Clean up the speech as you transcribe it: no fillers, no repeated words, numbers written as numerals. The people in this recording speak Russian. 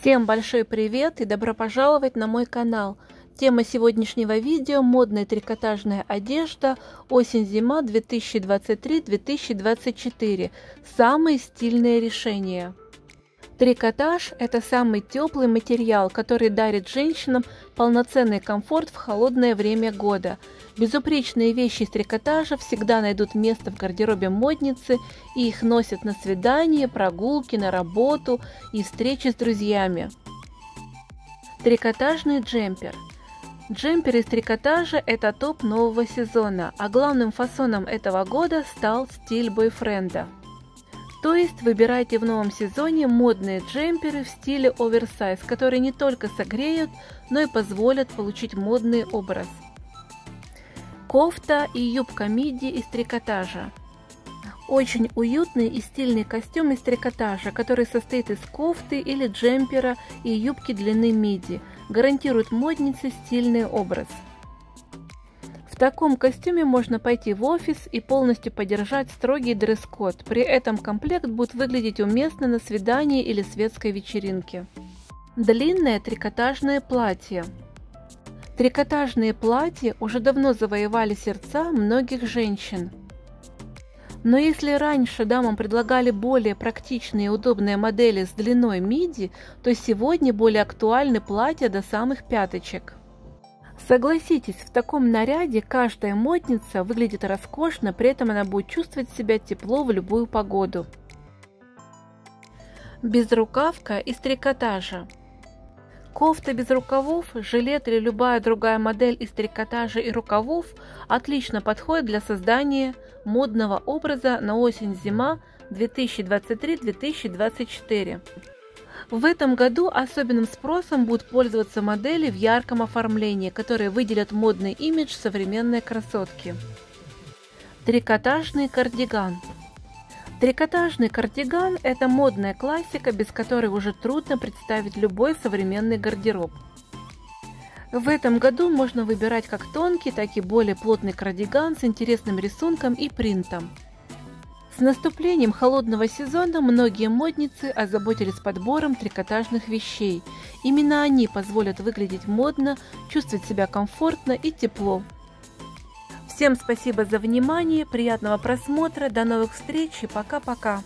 Всем большой привет и добро пожаловать на мой канал. Тема сегодняшнего видео – модная трикотажная одежда осень-зима 2023-2024. Самые стильные решения. Трикотаж – это самый теплый материал, который дарит женщинам полноценный комфорт в холодное время года. Безупречные вещи из трикотажа всегда найдут место в гардеробе модницы, и их носят на свидания, прогулки, на работу и встречи с друзьями. Трикотажный джемпер. Джемпер из трикотажа – это топ нового сезона, а главным фасоном этого года стал стиль бойфренда. То есть выбирайте в новом сезоне модные джемперы в стиле оверсайз, которые не только согреют, но и позволят получить модный образ. Кофта и юбка миди из трикотажа. Очень уютный и стильный костюм из трикотажа, который состоит из кофты или джемпера и юбки длины миди, гарантирует моднице стильный образ. В таком костюме можно пойти в офис и полностью поддержать строгий дресс-код, при этом комплект будет выглядеть уместно на свидании или светской вечеринке. Длинное трикотажное платье. Трикотажные платья уже давно завоевали сердца многих женщин. Но если раньше дамам предлагали более практичные и удобные модели с длиной миди, то сегодня более актуальны платья до самых пяточек. Согласитесь, в таком наряде каждая модница выглядит роскошно, при этом она будет чувствовать себя тепло в любую погоду. Безрукавка из трикотажа. Кофта без рукавов, жилет или любая другая модель из трикотажа и рукавов отлично подходит для создания модного образа на осень-зима 2023-2024. В этом году особенным спросом будут пользоваться модели в ярком оформлении, которые выделят модный имидж современной красотки. Трикотажный кардиган. Трикотажный кардиган – это модная классика, без которой уже трудно представить любой современный гардероб. В этом году можно выбирать как тонкий, так и более плотный кардиган с интересным рисунком и принтом. С наступлением холодного сезона многие модницы озаботились подбором трикотажных вещей. Именно они позволят выглядеть модно, чувствовать себя комфортно и тепло. Всем спасибо за внимание, приятного просмотра, до новых встреч и пока-пока!